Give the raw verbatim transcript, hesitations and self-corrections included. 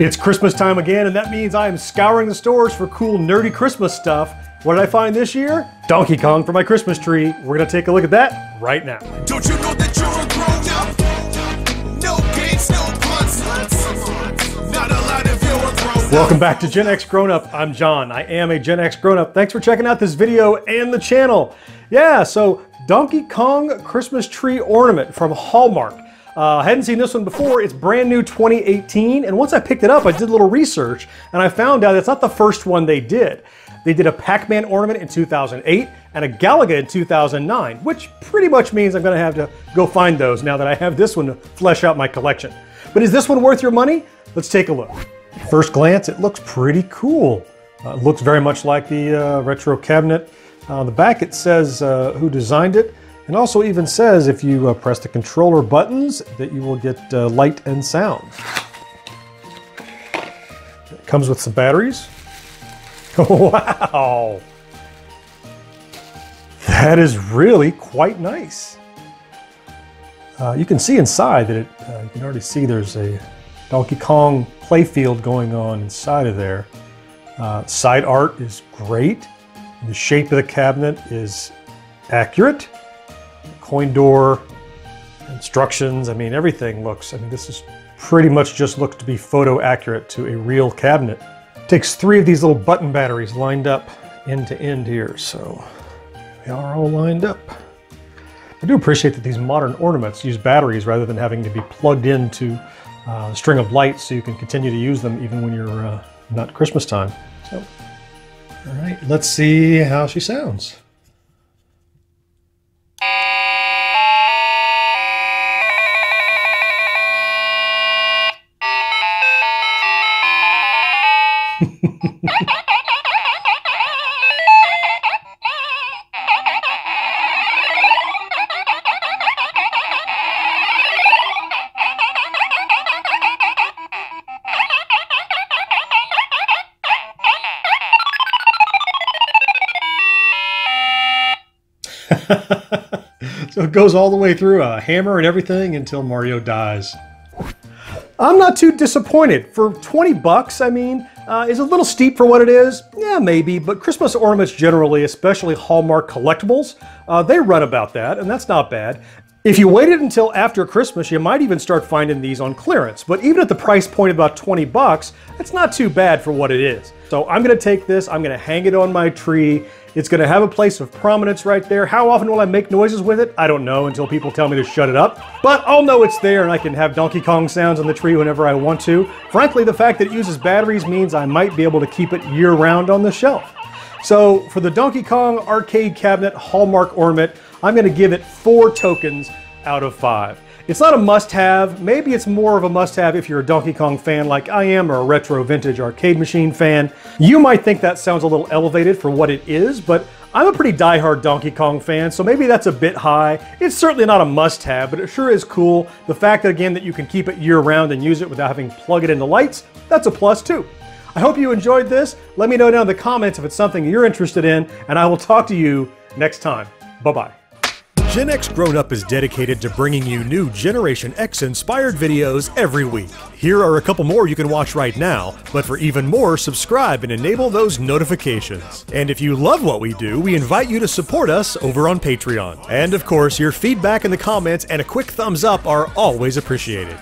It's Christmas time again, and that means I am scouring the stores for cool, nerdy Christmas stuff. What did I find this year? Donkey Kong for my Christmas tree. We're gonna take a look at that right now. Don't you know that you're a grown up? No games, no puns. Not a lot of you are grown up. Welcome back to Gen X Grown Up. I'm John. I am a Gen X Grown Up. Thanks for checking out this video and the channel. Yeah, so Donkey Kong Christmas tree ornament from Hallmark. Uh, I hadn't seen this one before. It's brand new twenty eighteen, and once I picked it up, I did a little research, and I found out it's not the first one they did. They did a Pac-Man ornament in two thousand eight and a Galaga in two thousand nine, which pretty much means I'm gonna have to go find those now that I have this one to flesh out my collection. But is this one worth your money? Let's take a look. First glance, it looks pretty cool. Uh, it looks very much like the uh, retro cabinet. Uh, on the back it says uh, who designed it. And also even says if you uh, press the controller buttons that you will get uh, light and sound. It comes with some batteries. Wow! That is really quite nice. Uh, you can see inside that it, uh, you can already see there's a Donkey Kong playfield going on inside of there. Uh, side art is great. The shape of the cabinet is accurate. Coin door, instructions, I mean, everything looks, I mean, this is pretty much just looks to be photo accurate to a real cabinet. It takes three of these little button batteries lined up end to end here, so they are all lined up. I do appreciate that these modern ornaments use batteries rather than having to be plugged into uh, a string of lights, so you can continue to use them even when you're uh, not Christmas time. So, all right, let's see how she sounds. So it goes all the way through a hammer and everything until Mario dies. I'm not too disappointed. For twenty bucks, I mean, uh, is a little steep for what it is? Yeah, maybe, but Christmas ornaments generally, especially Hallmark collectibles, uh, they run about that, and that's not bad. If you waited until after Christmas, you might even start finding these on clearance, but even at the price point of about twenty bucks, it's not too bad for what it is. So I'm gonna take this, I'm gonna hang it on my tree. It's gonna have a place of prominence right there. How often will I make noises with it? I don't know, until people tell me to shut it up. But I'll know it's there and I can have Donkey Kong sounds on the tree whenever I want to. Frankly, the fact that it uses batteries means I might be able to keep it year-round on the shelf. So for the Donkey Kong Arcade Cabinet Hallmark Ornament, I'm gonna give it four tokens out of five. It's not a must-have. Maybe it's more of a must-have if you're a Donkey Kong fan like I am, or a retro vintage arcade machine fan. You might think that sounds a little elevated for what it is, but I'm a pretty die-hard Donkey Kong fan, so maybe that's a bit high. It's certainly not a must-have, but it sure is cool. The fact that, again, that you can keep it year-round and use it without having to plug it into lights, that's a plus too. I hope you enjoyed this. Let me know down in the comments if it's something you're interested in, and I will talk to you next time. Bye-bye. Gen X Grown Up is dedicated to bringing you new Generation X-inspired videos every week. Here are a couple more you can watch right now, but for even more, subscribe and enable those notifications. And if you love what we do, we invite you to support us over on Patreon. And of course, your feedback in the comments and a quick thumbs up are always appreciated.